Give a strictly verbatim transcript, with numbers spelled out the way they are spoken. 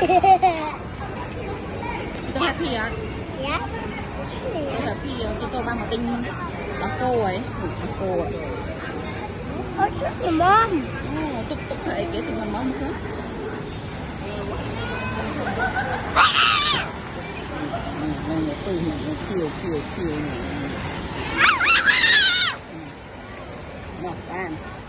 Kita happy ya? Ya. Kita happy ya. Kita bang mating lasso ấy. Lasso. Ôi tụi mom. Tụt tụt thấy cái tụi mom mom thế. Này tụi này kiều kiều kiều này. Nọ ban.